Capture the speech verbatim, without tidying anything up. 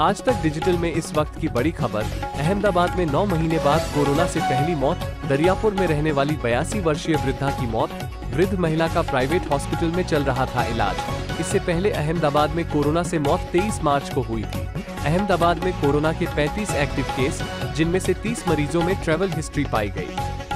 आज तक डिजिटल में इस वक्त की बड़ी खबर। अहमदाबाद में नौ महीने बाद कोरोना से पहली मौत। दरियापुर में रहने वाली बयासी वर्षीय वृद्धा की मौत। वृद्ध महिला का प्राइवेट हॉस्पिटल में चल रहा था इलाज। इससे पहले अहमदाबाद में कोरोना से मौत तेईस मार्च को हुई थी। अहमदाबाद में कोरोना के पैंतीस एक्टिव केस, जिनमें से तीस मरीजों में ट्रैवल हिस्ट्री पाई गई।